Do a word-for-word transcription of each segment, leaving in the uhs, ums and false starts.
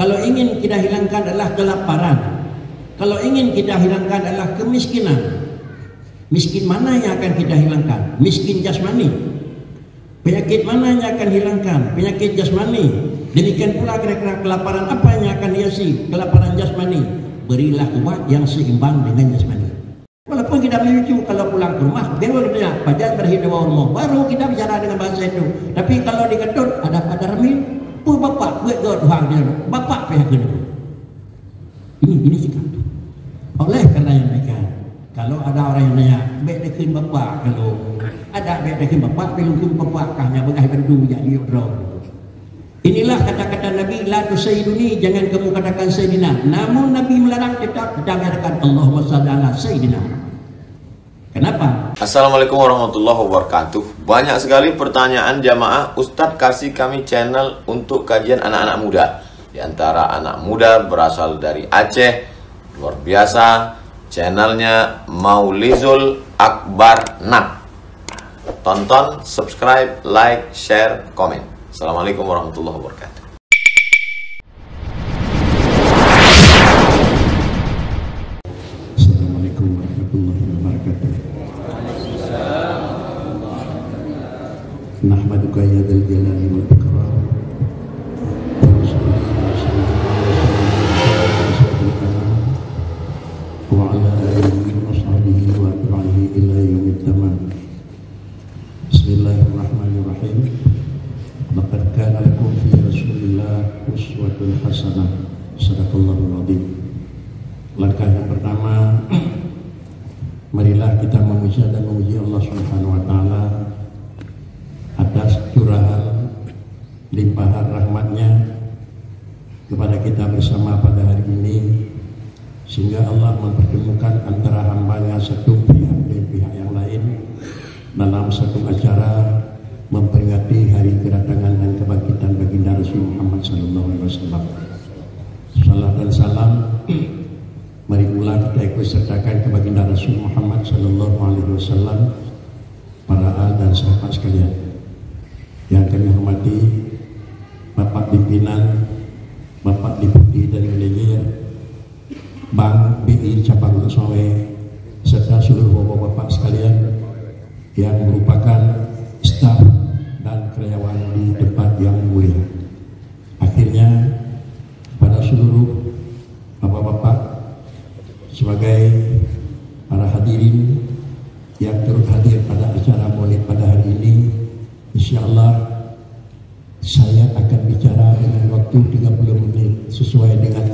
Kalau ingin kita hilangkan adalah kelaparan. Kalau ingin kita hilangkan adalah kemiskinan. Miskin mana yang akan kita hilangkan? Miskin jasmani. Penyakit mana yang akan hilangkan? Penyakit jasmani. Demikian pula kira-kira kelaparan apa yang akan hiasi kelaparan jasmani? Berilah umat yang seimbang dengan jasmani. Walaupun kita melucu kalau pulang ke rumah, baru dia pajar berhidup rumah, baru kita bicara dengan bahasa itu. Tapi kalau diketut ada pada remin. Puh bapak, buat God Tuhan dia. Bapak pihak kena. Ini ini sikap tu. Oleh kerana yang demikian, kalau ada orang yang nanya, baik dah kena bapak kalau ada baik dah kena bapak, perlu kena bapak kahnya bekas bandu jadi drop. Inilah kata-kata Nabi, la tusayyiduni, jangan kamu katakan sayyidina. Namun Nabi melarang tetap kita mengatakan Allahumma shalli ala sayyidina. Kenapa? Assalamualaikum warahmatullahi wabarakatuh. Banyak sekali pertanyaan jamaah. Ustadz kasih kami channel untuk kajian anak-anak muda. Di antara anak muda berasal dari Aceh. Luar biasa. Channelnya Maulizul Akbar Nad. Tonton, subscribe, like, share, komen. Assalamualaikum warahmatullahi wabarakatuh. Nahmaduka ya dzal jalali wal ikram. Wa ala alihi wa sahbihi wa tabi'ihi ila yaumil qiyamah. Bismillahirrahmanirrahim. Laqad kana lakum fi Rasulillah uswatun hasanah. Shadaqallahul adzim. Langkah yang pertama, marilah kita memuji dan memuji Allah Subhanahu wa taala atas curahan limpahan rahmatnya kepada kita bersama pada hari ini, sehingga Allah mempertemukan antara hambanya satu pihak dan pihak yang lain dalam satu acara memperingati hari kedatangan dan kebangkitan baginda Rasul Muhammad sallallahu alaihi wasallam. Salam dan salam mari pula kita ikut sertakan ke baginda Rasul Muhammad sallallahu alaihi wasallam, para ahli dan sahabat sekalian. Yang kami hormati Bapak Pimpinan, Bapak Deputi dan Manajer Bank B I Cabang Sulawesi, serta seluruh bapak-bapak sekalian yang merupakan staf dan karyawan di tempat yang mulia. Akhirnya pada seluruh bapak-bapak sebagai para hadirin yang turut hadir pada acara Maulid pada hari ini, insyaallah saya akan bicara dengan waktu tiga puluh menit sesuai dengan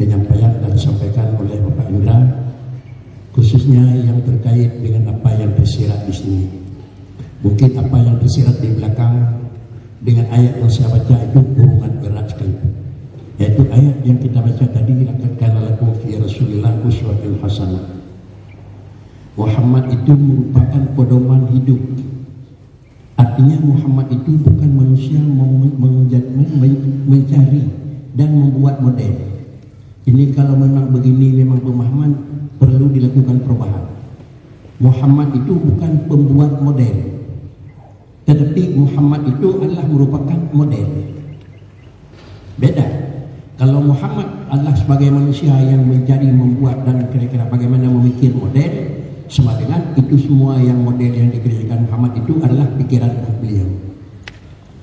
penyampaian dan disampaikan oleh Bapak Indra, khususnya yang terkait dengan apa yang tersirat di sini. Mungkin apa yang tersirat di belakang dengan ayat yang saya baca itu hubungan berat sekali, yaitu ayat yang kita baca tadi, laqad kana lakum fi Rasulillah uswatun hasanah. Muhammad itu merupakan pedoman hidup. Artinya Muhammad itu bukan manusia mau mencari dan membuat model. Ini kalau memang begini memang pemahaman perlu dilakukan perubahan. Muhammad itu bukan pembuat model, tetapi Muhammad itu adalah merupakan model. Beda. Kalau Muhammad adalah sebagai manusia yang mencari, membuat dan kira-kira bagaimana memikir model, sama dengan itu semua yang model yang dikerjakan Muhammad itu adalah pikiran beliau.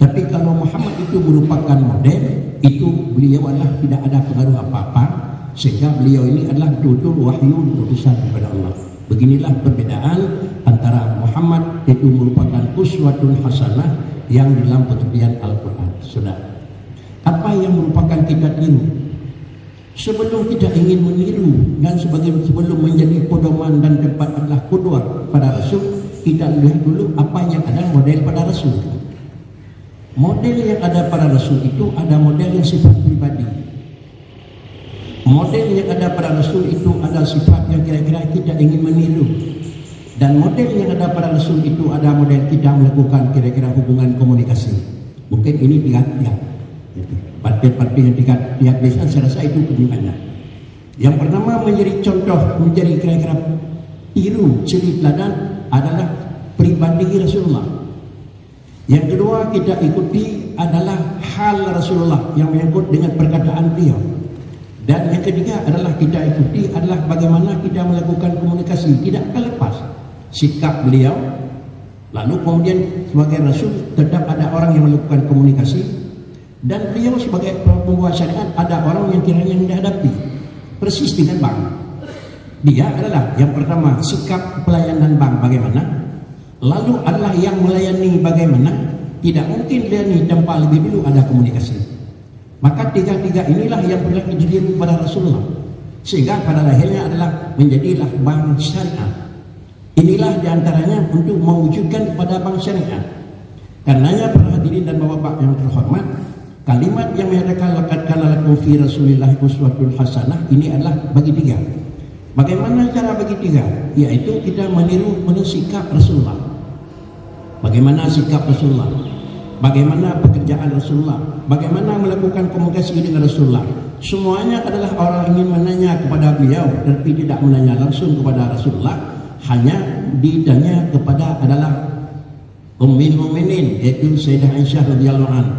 Tapi kalau Muhammad itu merupakan model, itu beliau adalah tidak ada pengaruh apa-apa, sehingga beliau ini adalah tutur wahyu utusan kepada Allah. Beginilah perbedaan antara Muhammad itu merupakan uswatun hasanah yang dalam pengertian Al-Quran. Sudah. Apa yang merupakan kita tiru? Sebelum kita ingin meniru dan sebagai sebelum menjadi pedoman dan tempat adalah qudwah pada Rasul, kita lihat dulu apa yang ada model pada Rasul. Model yang ada pada Rasul itu ada model yang sifat pribadi. Model yang ada pada Rasul itu ada sifat yang kira-kira kita ingin meniru. Dan model yang ada pada Rasul itu ada model kita melakukan kira-kira hubungan komunikasi. Mungkin ini tiga-tiga. Parti-parti yang dilihat biasa, saya rasa itu kedudukannya. Yang pertama menjadi contoh, menjadi kira-kira tiru, ciri teladan adalah pribadi Rasulullah. Yang kedua kita ikuti adalah hal Rasulullah yang menyebut dengan perkataan beliau. Dan yang ketiga adalah kita ikuti adalah bagaimana kita melakukan komunikasi, tidak terlepas sikap beliau. Lalu kemudian sebagai Rasul tetap ada orang yang melakukan komunikasi, dan beliau sebagai pembuat syariat ada orang yang kiranya dihadapi persis dengan bank. Dia adalah yang pertama sikap pelayanan bank bagaimana, lalu adalah yang melayani bagaimana. Tidak mungkin melayani tanpa lebih dulu ada komunikasi. Maka tiga-tiga inilah yang pernah dijadikan kepada Rasulullah, sehingga pada akhirnya adalah menjadilah bank syariah. Inilah diantaranya untuk mewujudkan kepada bank syariah. Karenanya para hadirin dan bapak-bapak yang terhormat, kalimat yang menyatakan laqad kana lakum fi Rasulillah uswatun hasanah ini adalah bagi tiga. Bagaimana cara bagi tiga? Yaitu kita meniru meniru sikap Rasulullah. Bagaimana sikap Rasulullah? Bagaimana pekerjaan Rasulullah? Bagaimana melakukan komunikasi dengan Rasulullah? Semuanya adalah orang ingin menanya kepada beliau, tapi tidak menanya langsung kepada Rasulullah. Hanya ditanya kepada adalah Ummul Mukminin, yaitu Sayyidah Aisyah radhiyallahu anha.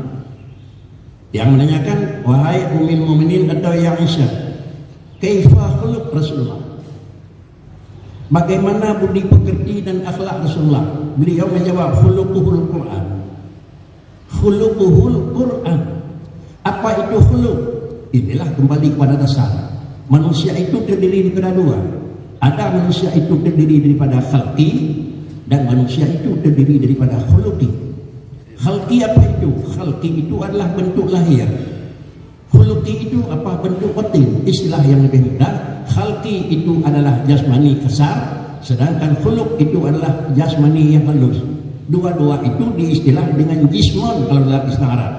Yang menanyakan, wahai Ummul Mukminin atau ya Aisyah, kaifa khuluq Rasulullah? Bagaimana budi pekerti dan akhlak Rasulullah? Beliau menjawab khuluquhul Quran. Khuluquhul Quran. Apa itu khuluq? Inilah kembali kepada dasar. Manusia itu terdiri daripada dua. Ada manusia itu terdiri daripada khalqi, dan manusia itu terdiri daripada khuluqi. Khalqi apa itu? Khalqi itu adalah bentuk lahir. Khuluqi itu apa? Bentuk batin. Istilah yang lebih mudah, khalqi itu adalah jasmani kasar, sedangkan khuluq itu adalah jasmani yang halus. Dua-dua itu diistilah dengan jismon kalau dalam istilah Arab.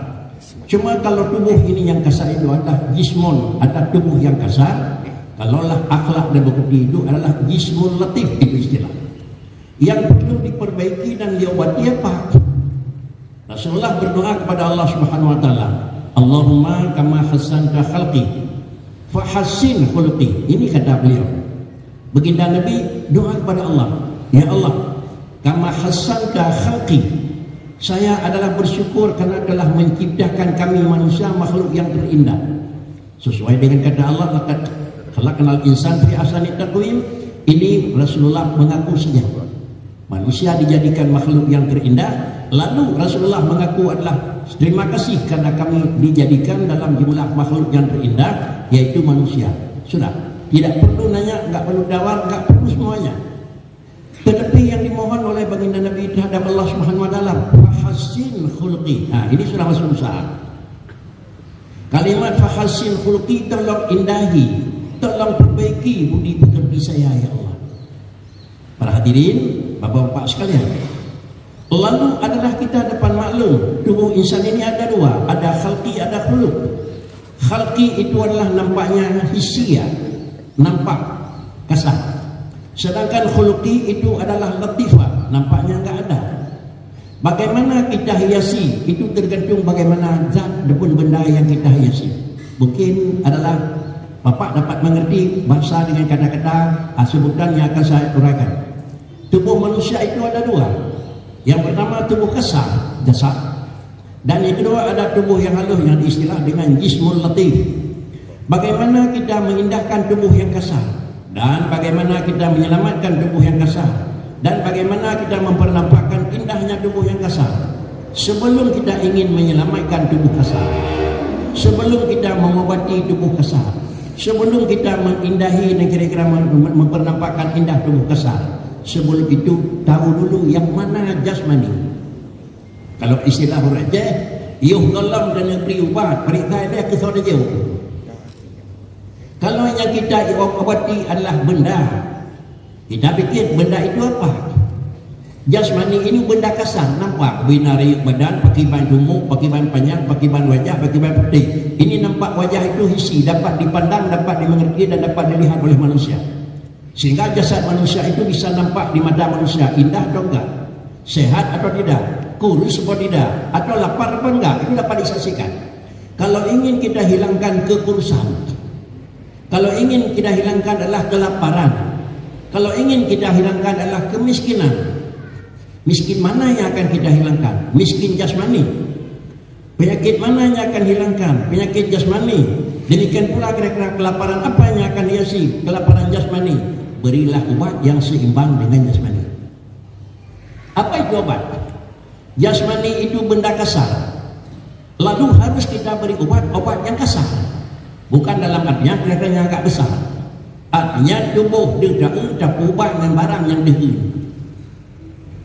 Cuma kalau tubuh ini yang kasar itu adalah jismon, ada tubuh yang kasar. Kalaulah akhlak dan bukti itu adalah jismul latif, itu istilah. Yang perlu diperbaiki dan diobati apa? Rasulullah berdoa kepada Allah Subhanahu Wa Taala, Allahumma kama hasanta khalqi, fahassin khuluqi. Ini kata beliau. Baginda Nabi doa kepada Allah, ya Allah, kama hasanta khalqi, saya adalah bersyukur karena telah menciptakan kami manusia makhluk yang terindah. Sesuai dengan kata Allah, laqad khalaqnal insan fi ahsani taqwim. Ini Rasulullah mengaku sejak manusia dijadikan makhluk yang terindah. Lalu Rasulullah mengaku adalah terima kasih karena kami dijadikan dalam jumlah makhluk yang terindah, yaitu manusia. Sudah, tidak perlu nanya, nggak perlu dawar, nggak perlu semuanya. Tetapi yang dimohon oleh baginda Nabi terhadap Allah Subhanahu Wa Taala, fahasin khuluqi. Nah, ini sudah masuk usaha. Kalimat fahasin khuluqi, tolong indahi, tolong perbaiki budi pekerti saya ya Allah. Para hadirin, bapak-bapak sekalian. Lalu adalah kita depan maklum, tubuh insan ini ada dua, ada khalqi, ada khuluq. Khalqi itu adalah nampaknya hisia, nampak kasar. Sedangkan khuluqi itu adalah latifah, nampaknya enggak ada. Bagaimana kita hiasi itu tergantung bagaimana zat ataupun benda yang kita hiasi. Mungkin adalah bapak dapat mengerti bahasa dengan kata-kata sebutan yang akan saya uraikan. Tubuh manusia itu ada dua. Yang pertama tubuh kasar, jasad, dan yang kedua ada tubuh yang halus yang diistilah dengan jismul latif. Bagaimana kita mengindahkan tubuh yang kasar, dan bagaimana kita menyelamatkan tubuh yang kasar, dan bagaimana kita mempernampakkan indahnya tubuh yang kasar. Sebelum kita ingin menyelamatkan tubuh kasar, sebelum kita mengobati tubuh kasar, sebelum kita mengindahi dan kira-kira mempernampakkan indah tubuh kasar, sebelum itu tahu dulu yang mana jasmani. Kalau istilah orang Aceh, yuh golam dan yang priubat perintah dia kesana jauh. Kalau yang kita obati adalah benda, kita pikir benda itu apa? Jasmani ini benda kasar, nampak binari badan, pakai ban gemuk, pakai ban panjang, pakai ban wajah, pakai ban putih. Ini nampak wajah itu hisi, dapat dipandang, dapat dimengerti dan dapat dilihat oleh manusia. Sehingga jasad manusia itu bisa nampak di mata manusia, indah atau enggak, sehat atau tidak, kurus atau tidak, atau lapar atau enggak, itu dapat disaksikan. Kalau ingin kita hilangkan kekurusan, kalau ingin kita hilangkan adalah kelaparan, kalau ingin kita hilangkan adalah kemiskinan. Miskin mana yang akan kita hilangkan? Miskin jasmani. Penyakit mana yang akan hilangkan? Penyakit jasmani. Jadikan pula kira-kira kelaparan apa yang akan hiasi kelaparan jasmani. Berilah obat yang seimbang dengan jasmani. Apa itu obat? Jasmani itu benda kasar, lalu harus kita beri obat-obat yang kasar. Bukan dalam artinya kira-kira yang agak besar. Artinya tubuh dia dah berubah dengan barang yang dihil.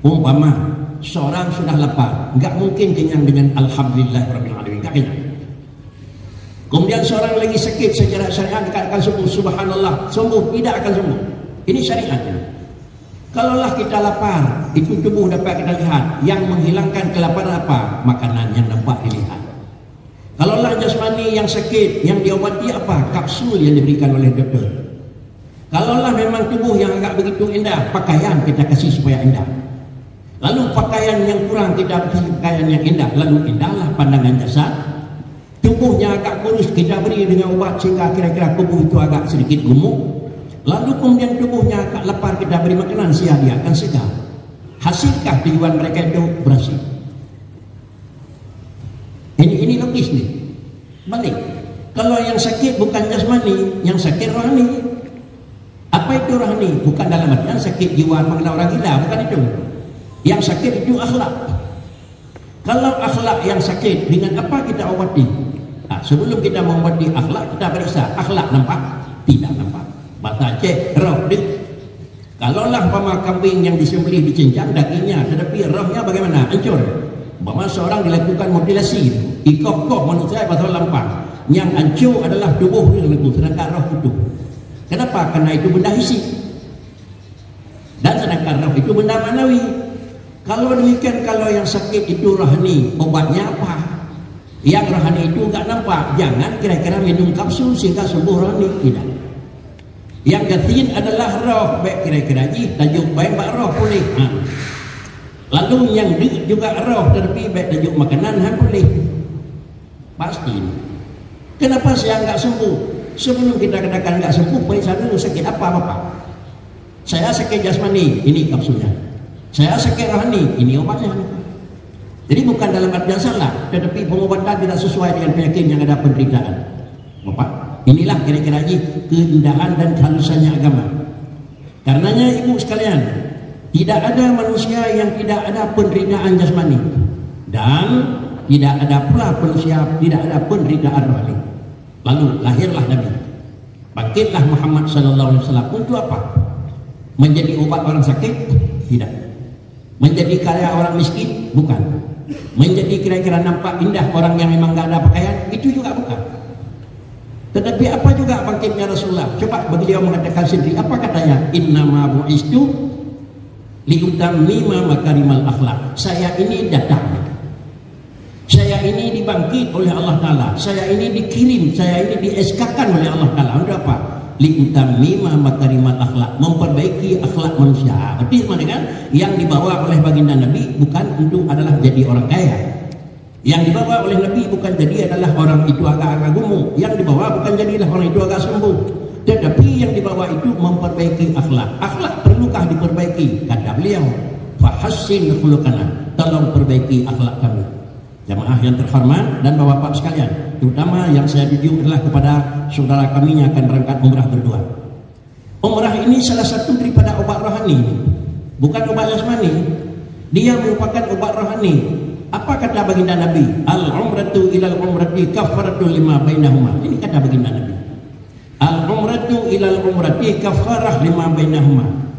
Umpama seorang sudah lapar, enggak mungkin kenyang dengan alhamdulillahirabbil alamin, enggak kenyang. Kemudian seorang lagi sakit secara syariat dikatakan sembuh, subhanallah, sembuh tidak akan sembuh. Ini syariatnya. Kalaulah kita lapar, itu tubuh dapat kita lihat. Yang menghilangkan kelaparan apa? Makanan yang dapat dilihat. Kalaulah jasmani yang sakit, yang diobati apa? Kapsul yang diberikan oleh dokter. Kalaulah memang tubuh yang agak begitu indah, pakaian kita kasih supaya indah. Lalu pakaian yang kurang kita kasih pakaian yang indah, lalu indahlah pandangan jasad. Tubuhnya agak kurus kita beri dengan obat sehingga kira-kira tubuh itu agak sedikit gemuk. Lalu kemudian tubuhnya agak lapar kita beri makanan sehingga dia akan segar. Hasilkah tujuan mereka itu berhasil? Ini ini logis nih. Balik. Kalau yang sakit bukan jasmani, yang sakit rohani. Apa itu rohani? Bukan dalam artian sakit jiwa mengenai orang gila, bukan itu. Yang sakit itu akhlak. Kalau akhlak yang sakit, dengan apa kita obati? Nah, sebelum kita mengobati akhlak, kita periksa akhlak nampak? Tidak nampak. Mata cek, roh dek. Kalaulah pama kambing yang disembelih dicincang dagingnya, tetapi rohnya bagaimana? Hancur. Bahwa seorang dilakukan mutilasi, ikok-kok manusia pasal lampang. Yang hancur adalah tubuh yang lekuk, sedangkan roh utuh. Kenapa? Karena itu benda isi. Dan sedangkan roh itu benda manawi. Kalau demikian, kalau yang sakit itu rohani, obatnya apa? Yang rohani itu enggak nampak. Jangan kira-kira minum kapsul sehingga sembuh rohani. Tidak. Yang gatin adalah roh. Baik kira-kira ji, tajuk baik bak roh boleh. Ha. Lalu yang di juga roh, tetapi baik tajuk makanan han boleh. Pasti. Kenapa saya enggak sembuh? Sebelum kita katakan enggak sembuh, periksa dulu sakit apa Bapak. Saya sakit jasmani, ini kapsulnya. Saya sakit rohani, ini obatnya. Jadi bukan dalam artian salah, tetapi pengobatan tidak sesuai dengan penyakit yang ada penderitaan. Bapak, inilah kira-kira keindahan dan kehalusannya agama. Karenanya ibu sekalian, tidak ada manusia yang tidak ada penderitaan jasmani. Dan tidak ada pula manusia, tidak ada penderitaan rohani. Lalu lahirlah Nabi, bangkitlah Muhammad sallallahu alaihi wasallam. Untuk apa? Menjadi obat orang sakit? Tidak. Menjadi karya orang miskin? Bukan. Menjadi kira-kira nampak indah orang yang memang tidak ada pakaian? Itu juga bukan. Tetapi apa juga bangkitnya Rasulullah? Coba beliau mengatakan sendiri. Apa katanya? Innama bu'istu liutammima makarimal akhlak. Saya ini datang. Saya ini dibangkit oleh Allah Ta'ala. Saya ini dikirim, saya ini dieskakan oleh Allah Ta'ala. Untuk apa? Li'utammima makarimal akhlak. Memperbaiki akhlak manusia. Berarti mana kan? Yang dibawa oleh baginda Nabi bukan untuk adalah jadi orang kaya. Yang dibawa oleh Nabi bukan jadi adalah orang itu agak-agak gemuk. Yang dibawa bukan jadilah orang itu agak sembuh. Tetapi yang dibawa itu memperbaiki akhlak. Akhlak perlukah diperbaiki? Kata beliau, fahassin khuluqana. Tolong perbaiki akhlak kami. Jamaah yang terhormat dan bapak-bapak sekalian, terutama yang saya tuju adalah kepada saudara kami yang akan berangkat umrah berdua. Umrah ini salah satu daripada obat rohani, bukan obat jasmani. Dia merupakan obat rohani. Apa kata baginda Nabi? Al-umratu ilal umrati kafaratu lima bainahuma. Ini kata baginda Nabi. Al-umratu ilal umrati kafarah lima bainahuma.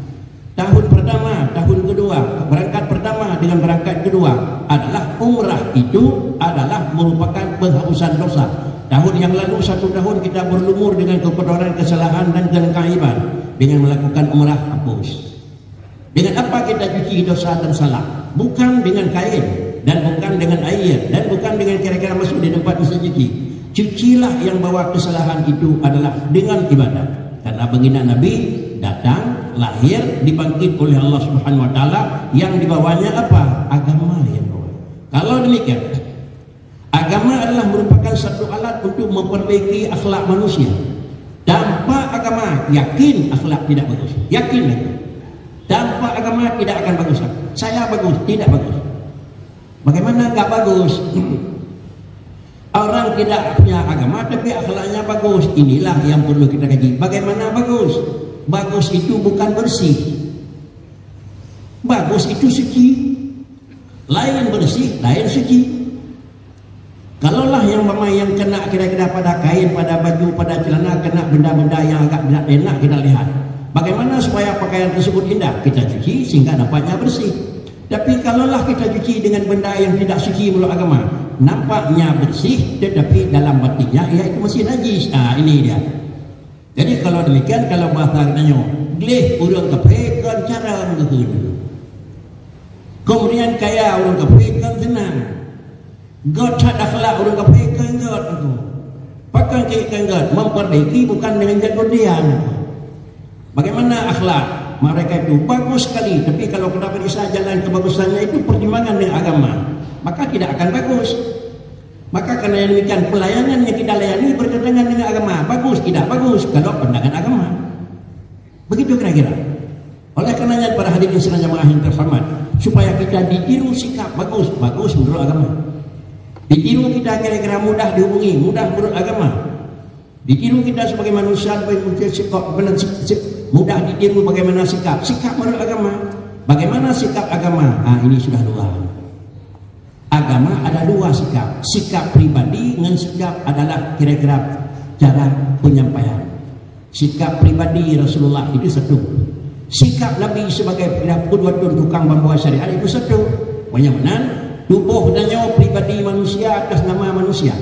Tahun pertama, tahun kedua, berangkat pertama dengan berangkat kedua adalah umrah itu adalah merupakan penghapusan dosa. Tahun yang lalu satu tahun kita berlumur dengan kekotoran, kesalahan dan keaiban. Dengan melakukan umrah hapus. Dengan apa kita cuci dosa dan salah? Bukan dengan kain dan bukan dengan air dan bukan dengan kira-kira masuk di tempat bisa cuci. Cucilah yang bawa kesalahan itu adalah dengan ibadah. Karena baginda Nabi datang, lahir, dibangkit oleh Allah Subhanahu Wa Taala. Yang dibawanya apa? Agama yang bawa. Kalau demikian, agama adalah merupakan satu alat untuk memperbaiki akhlak manusia. Tanpa agama, yakin akhlak tidak bagus. Yakin itu. Tanpa agama tidak akan bagus. Saya bagus, tidak bagus. Bagaimana enggak bagus? Orang tidak punya agama tapi akhlaknya bagus. Inilah yang perlu kita kaji. Bagaimana bagus? Bagus itu bukan bersih. Bagus itu suci. Lain bersih, lain suci. Kalaulah yang memang yang kena kira-kira pada kain, pada baju, pada celana, kena benda-benda yang agak tidak enak kita lihat. Bagaimana supaya pakaian tersebut indah? Kita cuci sehingga nampaknya bersih. Tapi kalaulah kita cuci dengan benda yang tidak suci menurut agama, nampaknya bersih tetapi dalam batinnya ia itu masih najis. Ah, ini dia. Jadi kalau demikian, kalau bahasa kita nyo, gleh urang kepekan cara mengukur. Kemudian kaya urang kepekan senang. God tak akhlak urang kepekan God itu. Pakai kepekan God memperbaiki bukan dengan jadian. Bagaimana akhlak mereka itu bagus sekali, tapi kalau kita bisa jalan kebagusannya itu pertimbangan dengan agama, maka tidak akan bagus. Maka karena yang demikian pelayanan yang kita layani bertentangan dengan agama, bagus tidak bagus kalau pandangan agama. Begitu kira-kira. Oleh karenanya para hadirin sekalian jemaah yang terhormat, supaya kita ditiru sikap bagus, bagus menurut agama. Ditiru kita kira-kira mudah dihubungi, mudah menurut agama. Ditiru kita sebagai manusia, mudah ditiru bagaimana sikap, sikap menurut agama. Bagaimana sikap agama? Ah, ini sudah dua. Agama ada dua sikap, sikap pribadi dengan sikap adalah kira-kira cara penyampaian. Sikap pribadi Rasulullah itu satu, sikap Nabi sebagai pendakwah tukang membawa syariat itu satu. Bagaimana tubuh dan nyawa pribadi manusia atas nama manusia.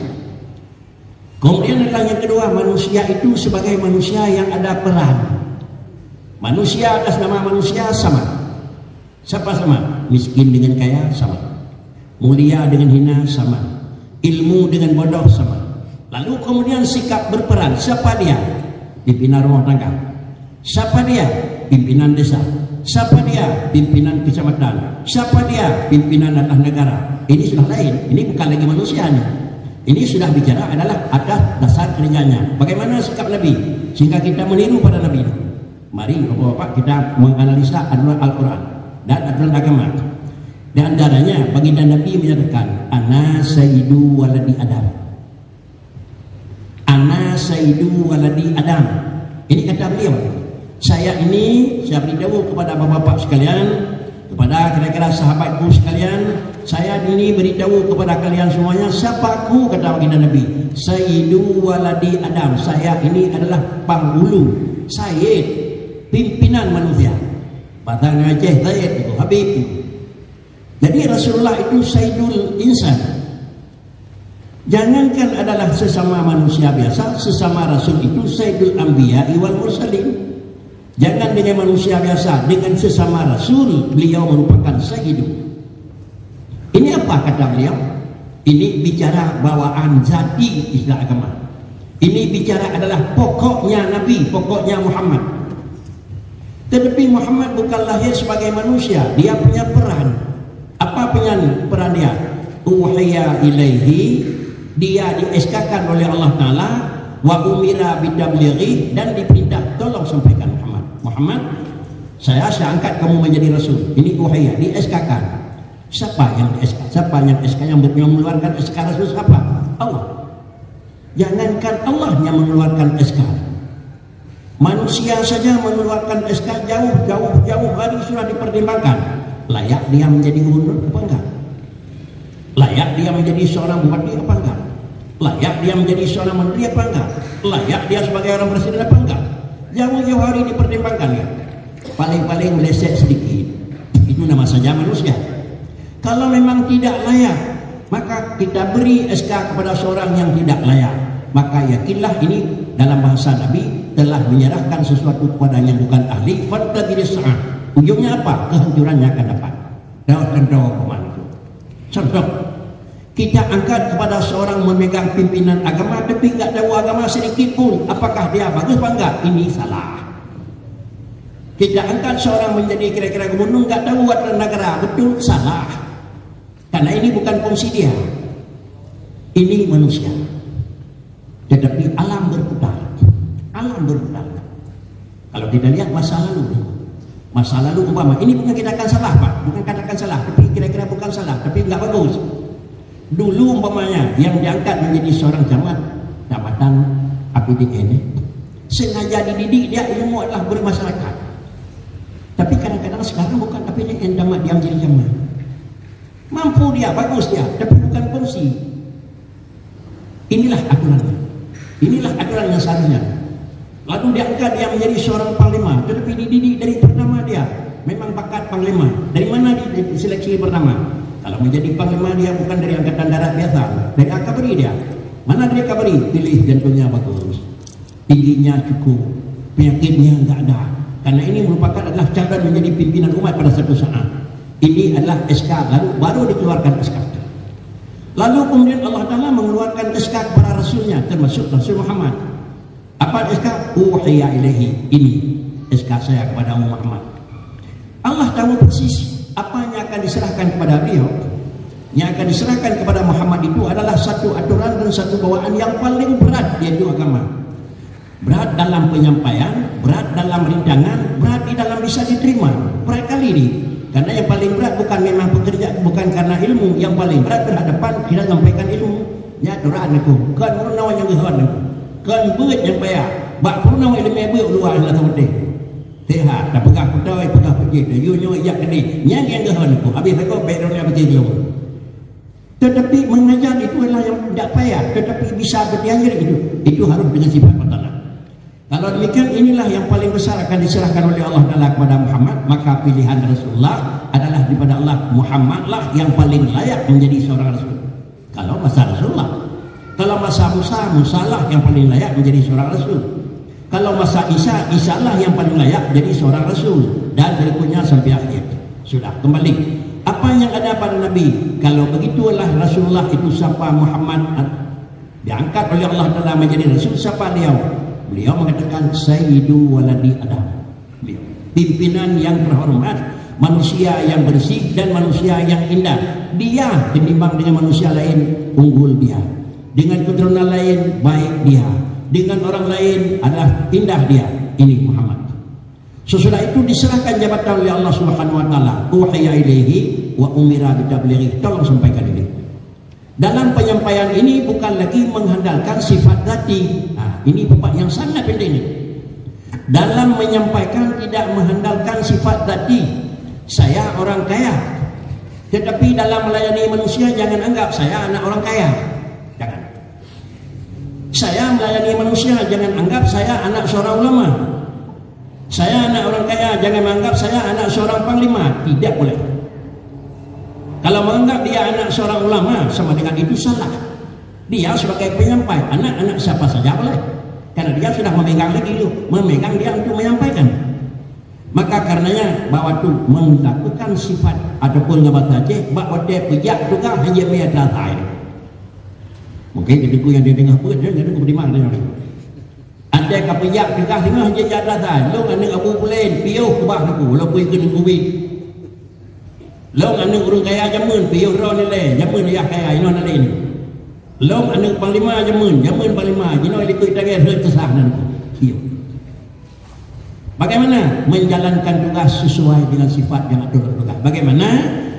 Kemudian yang kedua, manusia itu sebagai manusia yang ada peran. Manusia atas nama manusia sama. Siapa sama? Miskin dengan kaya sama. Mulia dengan hina sama. Ilmu dengan bodoh sama. Lalu kemudian sikap berperan. Siapa dia? Pimpinan rumah tangga. Siapa dia? Pimpinan desa. Siapa dia? Pimpinan kecamatan. Siapa dia? Pimpinan atas negara. Ini sudah lain. Ini bukan lagi manusianya. Ini sudah bicara adalah atas dasar kerjanya. Bagaimana sikap Nabi sehingga kita meniru pada Nabi. Mari Bapak-bapak kita menganalisa aturan Al-Quran dan aturan agama. Dan antaranya baginda Nabi menyatakan, ana sayyidu waladi Adam. Ana sayyidu waladi Adam. Ini kata beliau. Saya ini saya beritahu kepada bapak-bapak sekalian, kepada kira-kira sahabatku sekalian, saya ini beritahu kepada kalian semuanya, siapa aku, kata baginda Nabi, sayyidu waladi Adam. Saya ini adalah penghulu, sayyid, pimpinan manusia. Batang Aceh sayyid itu Habib. Jadi Rasulullah itu sayyidul insan. Jangankan adalah sesama manusia biasa, sesama Rasul itu sayyidul anbiya wal mursalin. Jangan dengan manusia biasa, dengan sesama Rasul, beliau merupakan sayyidun. Ini apa kata beliau? Ini bicara bawaan zati istilah agama. Ini bicara adalah pokoknya Nabi, pokoknya Muhammad. Tetapi Muhammad bukan lahir sebagai manusia, dia punya peran. Apa punya peran dia? Uhiya ilaihi, dia dieskakan oleh Allah Ta'ala, wa umira bitablighi, dan diperintah tolong sampaikan. Muhammad, saya saya angkat kamu menjadi Rasul. Ini uhaya, di S K K. Siapa yang di S K? Siapa yang S K yang mengeluarkan S K Rasul siapa? Allah. Jangankan Allah yang mengeluarkan S K. Manusia saja mengeluarkan S K jauh-jauh-jauh hari sudah dipertimbangkan. Layak dia menjadi gubernur apa enggak? Layak dia menjadi seorang bupati apa enggak? Layak dia menjadi seorang menteri apa enggak? Layak dia sebagai orang presiden apa enggak? Jauh-jauh hari dipertimbangkan ya? Paling-paling meleset sedikit. Itu nama saja manusia. Kalau memang tidak layak, maka kita beri S K kepada seorang yang tidak layak. Maka yakinlah ini dalam bahasa Nabi telah menyerahkan sesuatu kepada yang bukan ahli. Ujungnya apa? Kehancurannya akan dapat. Contoh, kita angkat kepada seorang memegang pimpinan agama tapi tidak tahu agama sedikit pun, apakah dia bagus apa enggak? Ini salah. Kita angkat seorang menjadi kira-kira gubernur tidak tahu aturan negara, betul salah. Karena ini bukan fungsi dia. Ini manusia. Tetapi alam berputar. Alam berputar. Kalau kita lihat masa lalu, masa lalu umpama ini bukan kita akan salah, Pak. Bukan katakan salah, tapi kira-kira bukan salah, tapi enggak bagus. Dulu umpamanya yang diangkat menjadi seorang camat, camatan A P D N ini sengaja dididik dia ilmu adalah bermasyarakat. Tapi kadang-kadang sekarang bukan A P D N camat yang jadi camat. Mampu dia, bagus dia, tapi bukan fungsi. Inilah aturannya. Inilah aturan yang seharusnya. Lalu diangkat dia menjadi seorang panglima, tetapi dididik dari pertama dia memang bakat panglima. Dari mana diseleksi pertama? Kalau menjadi panglima dia bukan dari angkatan darat biasa, dari akabri dia. Mana dari akabri? Pilih jantungnya bagus, tingginya cukup, penyakitnya enggak ada. Karena ini merupakan adalah calon menjadi pimpinan umat pada satu saat. Ini adalah S K, lalu baru dikeluarkan S K. Lalu kemudian Allah Taala mengeluarkan S K kepada Rasulnya, termasuk Rasul Muhammad. Apa S K? Uhiya ilahi. Ini S K saya kepada Muhammad. Allah tahu persis apa yang akan diserahkan kepada beliau. Yang akan diserahkan kepada Muhammad itu adalah satu aturan dan satu bawaan yang paling berat di agama. Berat dalam penyampaian, berat dalam rintangan, berat di dalam bisa diterima. Berkali ini. Karena yang paling berat bukan memang pekerjaan, bukan karena ilmu. Yang paling berat berhadapan kita sampaikan ilmu. Ya Tuhan aku, kan purnawa yang dihon. Kan berat yang payah. Bak purnawa ilmu yang berulang lah penting. Tehat, tak pegang kudai, pegang pergi, dah yunyur iak kini. Yang yang gahon aku, habis aku backgroundnya pergi dulu. Tetapi mengajar itu adalah yang tidak payah, tetapi bisa berdaya itu. Itu harus dengan sifat matlamat. Kalau demikian inilah yang paling besar akan diserahkan oleh Allah Taala kepada Muhammad. Maka pilihan Rasulullah adalah daripada Allah, Muhammadlah yang paling layak menjadi seorang Rasul. Kalau masa Rasulullah, kalau masa Musa, Musalah yang paling layak menjadi seorang Rasul. Kalau masa Isa, Isa lah yang paling layak jadi seorang Rasul. Dan berikutnya sampai akhir. Sudah, kembali. Apa yang ada pada Nabi? Kalau begitulah Rasulullah itu siapa? Muhammad diangkat oleh Allah Taala menjadi Rasul. Siapa beliau? Beliau mengatakan Sayyidu Waladi Adam. Beliau pimpinan yang terhormat, manusia yang bersih dan manusia yang indah. Dia ditimbang dengan manusia lain, unggul dia. Dengan keturunan lain, baik dia. Dengan orang lain adalah indah dia. Ini Muhammad. Sesudah itu diserahkan jabatan oleh Allah Subhanahu wa taala. Uhiya ilaihi wa umira bitablighi. Tolong sampaikan ini. Dalam penyampaian ini bukan lagi mengandalkan sifat zati. Nah, ini bab yang sangat penting ini. Dalam menyampaikan tidak mengandalkan sifat zati. Saya orang kaya. Tetapi dalam melayani manusia jangan anggap saya anak orang kaya. Jangan. Saya melayani manusia, jangan anggap saya anak seorang ulama. Saya anak orang kaya, jangan menganggap saya anak seorang panglima. Tidak boleh. Kalau menganggap dia anak seorang ulama, sama dengan itu salah. Dia sebagai penyampai, anak-anak siapa saja boleh. Karena dia sudah memegang lagi itu, memegang dia untuk menyampaikan. Maka karenanya bahwa itu melakukan sifat ataupun jabatan saja, bahwa dia pijak juga hanya biadata ini. Mungkin ketika yang dia dengar pun, dia dengar di mana dia. Andai kau pejak, dengar dengar je jadatan. Long anak abu pulen, piuh kubah aku, lo pun kena kubik. Long anak urung kaya jamun, piuh roh nilai, jamun dia kaya, ino nilai ini. Long anak panglima jamun, jamun panglima, ino likut tangan, roh tersah dan piuh. Bagaimana menjalankan tugas sesuai dengan sifat yang ada tugas? Bagaimana?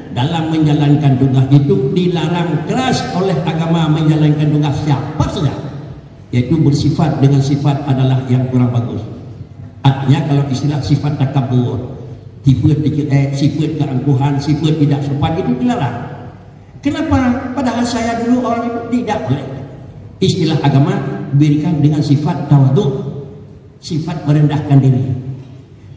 Dalam menjalankan tugas itu dilarang keras oleh agama menjalankan tugas siapa saja yaitu bersifat dengan sifat adalah yang kurang bagus. Artinya kalau istilah sifat takabur, sifat eh, sifat keangkuhan, sifat tidak sopan itu dilarang. Kenapa? Padahal saya dulu orang itu tidak boleh. Istilah agama diberikan dengan sifat tawadhu, sifat merendahkan diri.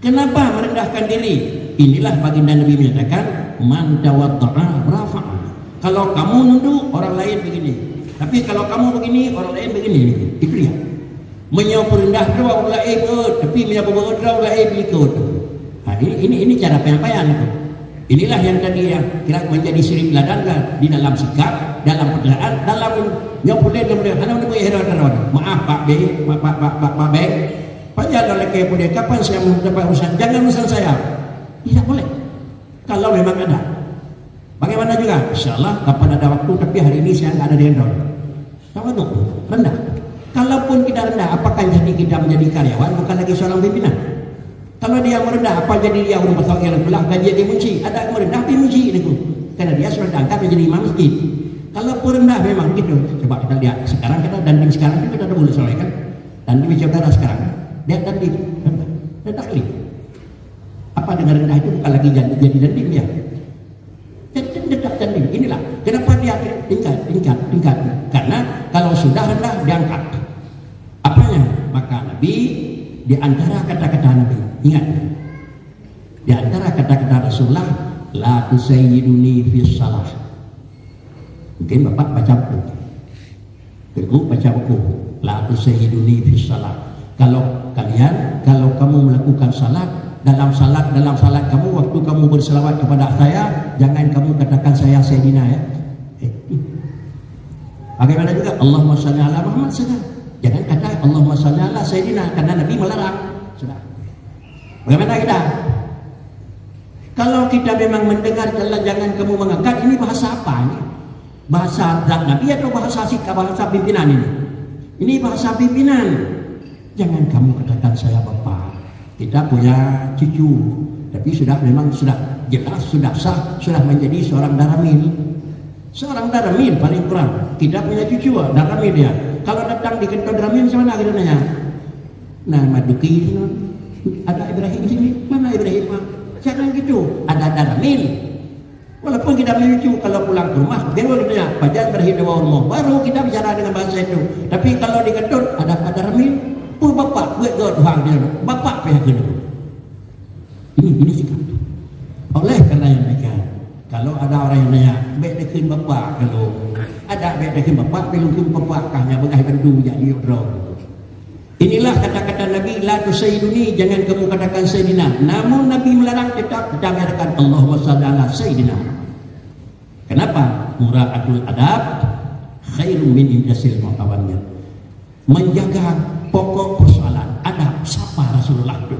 Kenapa merendahkan diri? Inilah baginda Nabi menyatakan man tawaddaa rafa'a. Kalau kamu nunduk orang lain begini, tapi kalau kamu begini orang lain begini. Itu dia. Menyapa rendah orang lain ikut, tapi menyapa berat orang lain ikut. Nah, ini ini ini cara penyampaian itu. Inilah yang tadi yang kira menjadi syirik ladan di dalam sikap, dalam perkataan, dalam nyapa boleh dan boleh. Ana boleh heran orang. Maaf Pak B, Pak Pak Pak Pak Pak B. Panjang oleh kepo dia kapan saya mendapat urusan? Jangan urusan saya. Tidak boleh. Kalau memang ada. Bagaimana juga? InsyaAllah kapan ada waktu. Tapi hari ini saya tidak ada di endor. Sama itu. Rendah. Kalaupun kita rendah, apakah jadi kita menjadi karyawan? Bukan lagi seorang pimpinan. Kalau dia merendah, apa jadi dia rumah tangga yang belah gaji dimunci? Ada yang merendah dimunci. Karena dia sudah diangkat menjadi imam masjid. Walaupun rendah memang gitu. Coba kita lihat sekarang, kita danding sekarang kita ada mulut soalnya kan. Danding bicara sekarang. Lihat danding. Rendah kali. Apa dengan rendah itu bukan lagi jadi jadi danding ya. Tetap danding. Inilah kenapa dia tingkat tingkat tingkat. Karena kalau sudah rendah diangkat. Apanya? Maka Nabi di antara kata-kata Nabi. Ingat. Di antara kata-kata Rasulullah, la tusayyiduni fis salah. Mungkin bapak baca buku, buku baca buku. La tusayyiduni fis salat. Kalau kalian, kalau kamu melakukan salat, dalam salat, dalam salat kamu, waktu kamu berselawat kepada saya, jangan kamu katakan saya Sayyidina ya. Bagaimana juga Allahumma shalli ala Muhammad sudah. Jangan kata Allahumma shalli ala Sayyidina karena Nabi melarang sudah. Bagaimana kita? Kalau kita memang mendengar jalan, jangan kamu mengangkat. Ini bahasa apa ini? Bahasa zat Nabi atau bahasa sikap, bahasa pimpinan ini? Ini bahasa pimpinan. Jangan kamu katakan saya bapak. Kita punya cucu, tapi sudah memang sudah jelas, sudah sah, sudah menjadi seorang daramil. Seorang daramil paling kurang. Kita punya cucu, daramil dia. Kalau datang di kantor daramil, mana kita nanya? Nah, Maduki, ada Ibrahim sini, mana Ibrahim? Jangan gitu, ada daramil. Walaupun kita menuju, kalau pulang ke rumah, baru kita baca berhidup rumah, baru kita bicara dengan bahasa itu. Tapi kalau di kantor ada kadar min, pun bapak buat doa doang dia, bapak pihak itu. Ini ini sikap. Oleh karena yang mereka, kalau ada orang yang nanya, baik dekin bapak kalau ada baik dekin bapak, pelukun bapak kahnya bagai bendu jadi doa. Inilah kata-kata Nabi, la tusayyiduni, jangan kamu katakan Sayyidina. Namun Nabi melarang tetap dengarkan Allahumma shalli ala Sayyidina. Kenapa? Mura'atul adab khairu min indasil mu'tawannya. Menjaga pokok persoalan adab, sapa Rasulullah itu.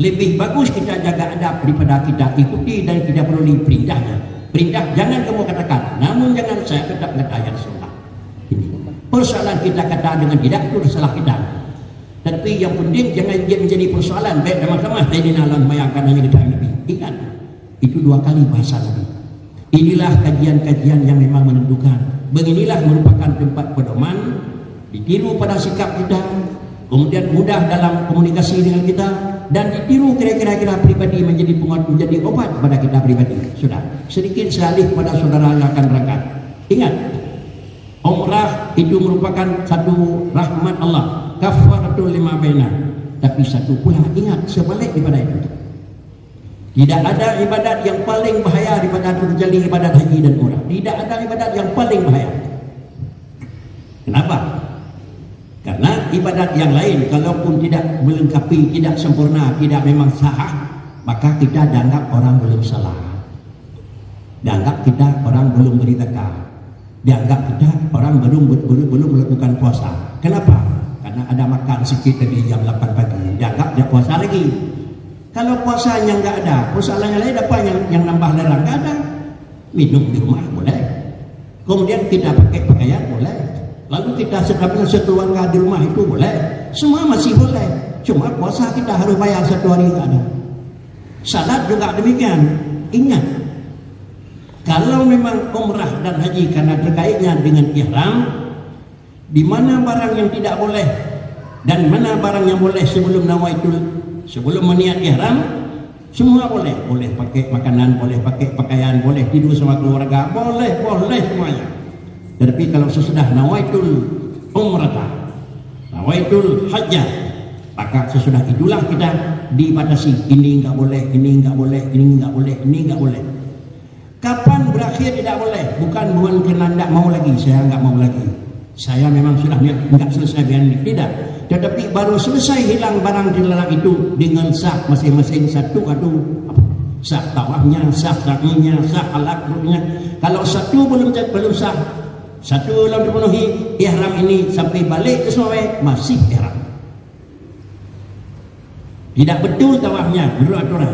Lebih bagus kita jaga adab daripada kita ikuti dan tidak perlu perintahnya. Perintah jangan kamu katakan, namun jangan saya tetap katakan Rasulullah. Ini persoalan kita kata dengan tidak itu salah kita. Tapi yang penting jangan menjadi persoalan. Baik sama-sama Sayyidina Allah bayangkan hanya kita Nabi. Ingat, itu dua kali bahasa Nabi. Inilah kajian-kajian yang memang menentukan. Beginilah merupakan tempat pedoman. Ditiru pada sikap kita, kemudian mudah dalam komunikasi dengan kita, dan ditiru kira-kira pribadi menjadi penguat, menjadi obat kepada kita pribadi. Sudah, sedikit salih kepada saudara yang akan berangkat. Ingat, umrah itu merupakan satu rahmat Allah. Kafaratul lima bainah. Tapi satu pula ingat sebalik daripada itu. Tidak ada ibadat yang paling bahaya daripada terjadi ibadat haji dan umrah. Tidak ada ibadat yang paling bahaya. Kenapa? Karena ibadat yang lain kalaupun tidak melengkapi, tidak sempurna, tidak memang sah, maka kita dianggap orang belum salah. Dianggap kita orang belum beri zakat. Dianggap kita orang belum belum belum melakukan puasa. Kenapa? Karena ada makan sedikit tadi jam delapan pagi, dianggap dia puasa lagi. Kalau puasanya nggak ada, puasanya lain apa yang yang nambah larang nggak ada. Minum di rumah boleh. Kemudian kita pakai pakaian boleh. Lalu kita sedapnya satu keluarga di rumah itu boleh. Semua masih boleh. Cuma puasa kita harus bayar satu hari nggak ada. Salat juga demikian. Ingat, kalau memang umrah dan haji karena terkaitnya dengan ihram. Di mana barang yang tidak boleh dan mana barang yang boleh sebelum nawaitul, sebelum meniat ihram, semua boleh. Boleh pakai makanan, boleh pakai pakaian, boleh tidur sama keluarga, boleh, boleh semuanya. Tapi kalau sesudah nawaitul umrah, nawaitul hajjah, maka sesudah itulah kita dibatasi. Ini enggak boleh, ini enggak boleh, ini enggak boleh, ini enggak boleh. Kapan berakhir tidak boleh? Bukan bukan karena tidak mau lagi, saya enggak mau lagi. Saya memang sudah tidak selesai dengan tidak, tetapi baru selesai hilang barang dilarang itu dengan sah masing-masing satu atau sah tawafnya, sah sakunya, sah alatnya. Kalau satu belum belum sah, satu belum dipenuhi ihram ini sampai balik ke Saudi masih ihram. Tidak betul tawafnya menurut aturan,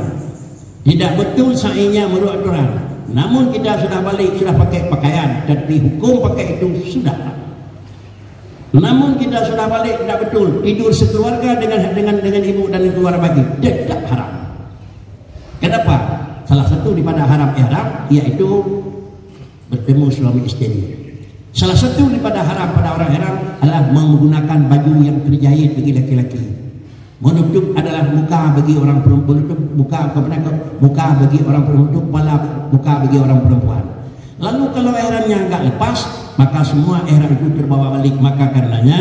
tidak betul sa'inya menurut aturan. Namun kita sudah balik sudah pakai pakaian, tetapi hukum pakai itu sudah. Namun kita sudah balik tidak betul tidur sekeluarga dengan dengan dengan ibu dan keluar pagi tidak haram. Kenapa? Salah satu daripada haram ihram yaitu bertemu suami istri. Salah satu daripada haram pada orang Arab adalah menggunakan baju yang terjahit bagi laki-laki. Menutup adalah muka bagi orang perempuan, menutup muka kepada muka bagi orang perempuan, menutup kepala muka bagi orang perempuan. Lalu kalau ihramnya enggak lepas, maka semua ihram itu terbawa balik. Maka karenanya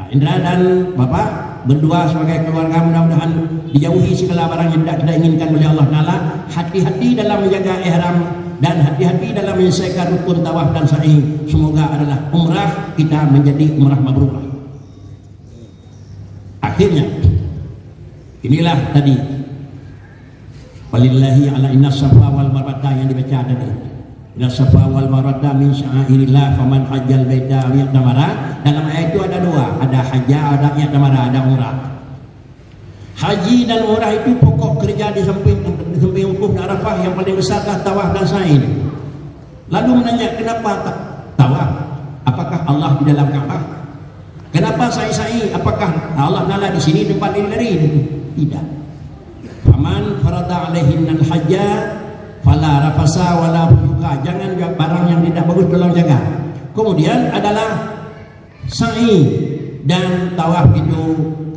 Pak Indra dan Bapak berdua sebagai keluarga mudah-mudahan dijauhi segala barang yang tidak kita inginkan oleh Allah Ta'ala. Hati-hati dalam menjaga ihram dan hati-hati dalam menyelesaikan rukun tawaf dan sa'i. Semoga adalah umrah kita menjadi umrah mabrurah. Akhirnya inilah tadi walillahi ala inna safa wal marwata yang dibaca tadi. Inna safa wal marwata min sya'airillah faman hajjal baita aw i'tamara. Dalam ayat itu ada dua, ada hajjah, ada i'tamara, ada umrah. Haji dan umrah itu pokok kerja di samping di samping wukuf dan Arafah yang paling besar adalah tawaf dan sa'i. Lalu menanya kenapa tawaf? Apakah Allah di dalam Ka'bah? Kenapa sa'i-sa'i? Apakah Allah Ta'ala di sini tempat diri-diri? Tidak. Faman farada alaihinnal hajja fala rafasa wala fusuqa. Jangan barang yang tidak bagus tolong jaga. Kemudian adalah sa'i dan tawaf itu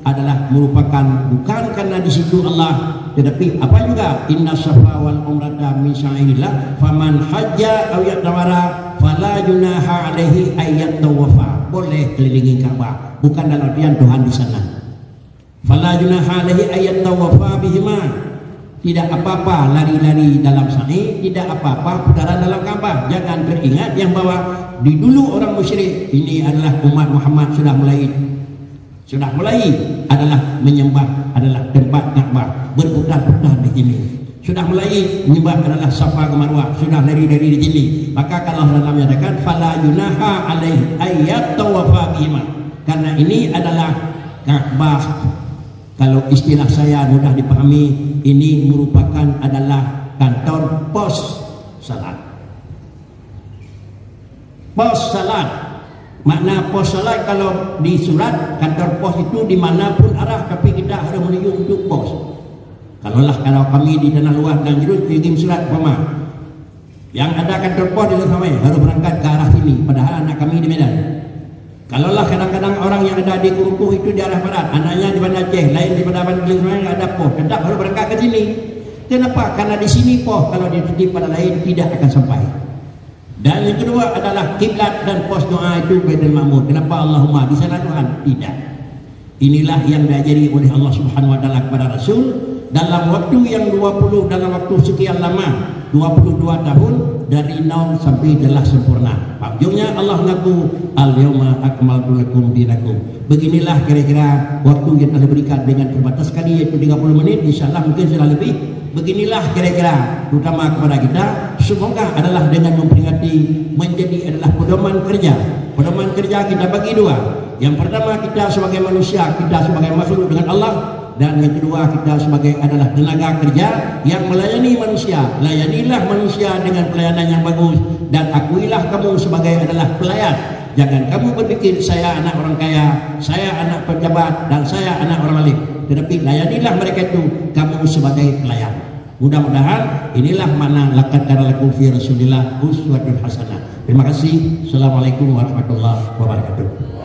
adalah merupakan bukan karena di situ Allah, tetapi apa juga inna safa wal umrata min sya'airillah faman hajja aw i'tamara fala junaha alaihi ayat tawafa. Boleh kelilingi Ka'bah, bukan dalam artian Tuhan di sana. Fala junaha alaihi ayat tawafa bihima. Tidak apa-apa lari-lari dalam sa'i, tidak apa-apa putaran dalam Ka'bah. Jangan teringat yang bahwa di dulu orang musyrik. Ini adalah umat Muhammad sudah mulai Sudah mulai adalah menyembah adalah tempat Ka'bah, berputar-putar di sini. Sudah mulai menyembah adalah Safa ke Marwah, sudah lari-lari di sini. Maka kalau dalam menyatakan fala junaha alaihi ayat tawafa bihima, karena ini adalah Ka'bah. Kalau istilah saya mudah dipahami, ini merupakan adalah kantor pos salat. Pos salat. Makna pos salat kalau di surat kantor pos itu dimanapun arah, tapi kita harus menuju untuk pos. Kalau lah kalau kami di tanah luar dan Jerut kirim surat pemah yang ada kantor pos di Lusamai harus berangkat ke arah sini, padahal anak kami di Medan. Kalau lah kadang-kadang orang yang ada di Kurukuh itu di arah barat, anaknya di Banda Aceh, lain di Banda Aceh tidak ada pos, tetap harus berangkat ke sini. Kenapa? Karena di sini pos, kalau di titik pada lain tidak akan sampai. Dan yang kedua adalah kiblat dan pos doa itu Baitul Ma'mur. Kenapa Allahumma di sana Tuhan? Tidak. Inilah yang diajari oleh Allah Subhanahu wa taala kepada Rasul dalam waktu yang dua puluh dalam waktu sekian lama, dua puluh dua tahun dari nol sampai jelas sempurna. Ujungnya Allah ngaku al-yauma akmaltu lakum dinakum. Beginilah kira-kira waktu yang telah diberikan dengan terbatas sekali yaitu tiga puluh menit, insyaallah mungkin sudah lebih. Beginilah kira-kira terutama kepada kita, semoga adalah dengan memperingati menjadi adalah pedoman kerja. Pedoman kerja kita bagi dua. Yang pertama kita sebagai manusia, kita sebagai makhluk dengan Allah, dan yang kedua kita sebagai adalah tenaga kerja yang melayani manusia. Layanilah manusia dengan pelayanan yang bagus dan akuilah kamu sebagai adalah pelayan. Jangan kamu berpikir saya anak orang kaya, saya anak pejabat dan saya anak orang alim. Tetapi layanilah mereka itu kamu sebagai pelayan. Mudah-mudahan inilah makna laqad kana lakum fi Rasulillah uswatun hasanah. Terima kasih. Assalamualaikum warahmatullahi wabarakatuh.